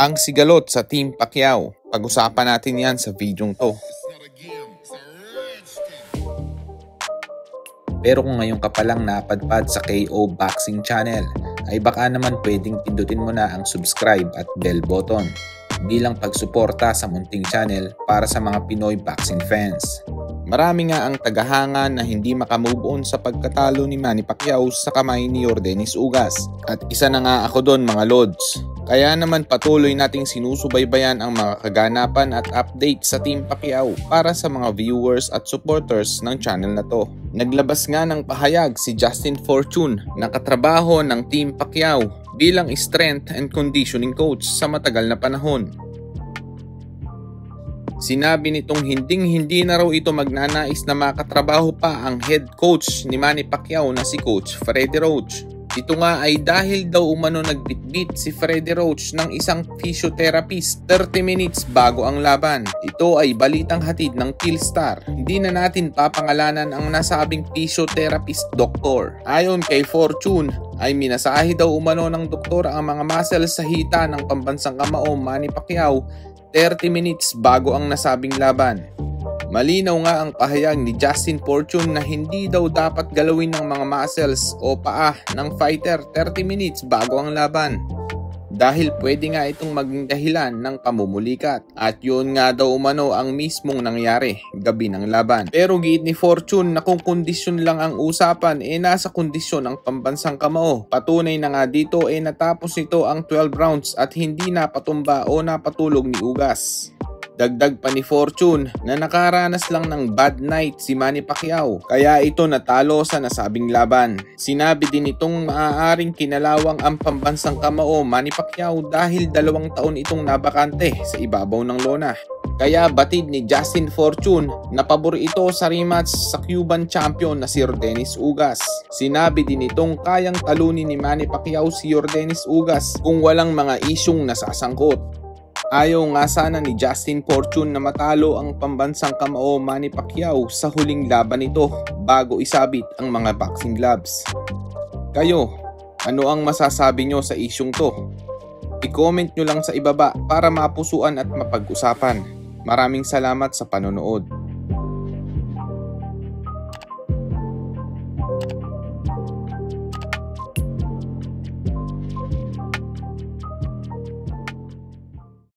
ang sigalot sa Team Pacquiao. Pag-usapan natin yan sa videong to. Pero kung ngayon ka palang napadpad sa KO Boxing Channel, ay baka naman pwedeng pindutin mo na ang subscribe at bell button bilang pagsuporta sa munting channel para sa mga Pinoy boxing fans. Marami nga ang tagahanga na hindi makamove on sa pagkatalo ni Manny Pacquiao sa kamay ni Yordenis Ugas. At isa na nga ako doon, mga lods. Kaya naman patuloy nating sinusubaybayan ang mga kaganapan at update sa Team Pacquiao para sa mga viewers at supporters ng channel na to. Naglabas nga ng pahayag si Justin Fortune na katrabaho ng Team Pacquiao bilang strength and conditioning coach sa matagal na panahon. Sinabi nitong hinding-hindi na raw ito magnanais na makatrabaho pa ang head coach ni Manny Pacquiao na si Coach Freddie Roach. Ito nga ay dahil daw umano nagbitbit si Freddie Roach ng isang physiotherapist 30 minutes bago ang laban. Ito ay balitang hatid ng Killstar. Hindi na natin papangalanan ang nasabing physiotherapist doktor. Ayon kay Fortune, ay minasahi daw umano ng doktor ang mga muscles sa hita ng pambansang kamao Manny Pacquiao 30 minutes bago ang nasabing laban. Malinaw nga ang pahayag ni Justin Fortune na hindi daw dapat galawin ng mga muscles o paa ng fighter 30 minutes bago ang laban. Dahil pwede nga itong maging dahilan ng pamumulikat. At yun nga daw umano ang mismong nangyari gabi ng laban. Pero giit ni Fortune na kung kondisyon lang ang usapan, nasa kondisyon ang pambansang kamao. Patunay na nga dito natapos nito ang 12 rounds at hindi napatumba o napatulog ni Ugas. Dagdag pa ni Fortune na nakaranas lang ng bad night si Manny Pacquiao kaya ito natalo sa nasabing laban. Sinabi din itong maaaring kinalawang ang pambansang kamao Manny Pacquiao dahil 2 taon itong nabakante sa ibabaw ng lona. Kaya batid ni Justin Fortune na pabor ito sa rematch sa Cuban champion na si Yordenis Ugas. Sinabi din itong kayang talunin ni Manny Pacquiao si Yordenis Ugas kung walang mga isyong nasasangkot. Ayaw nga sana ni Justin Fortune na matalo ang pambansang kamao Manny Pacquiao sa huling laban nito bago isabit ang mga boxing gloves. Kayo, ano ang masasabi nyo sa isyong to? I-comment nyo lang sa ibaba para mapusuan at mapag-usapan. Maraming salamat sa panonood.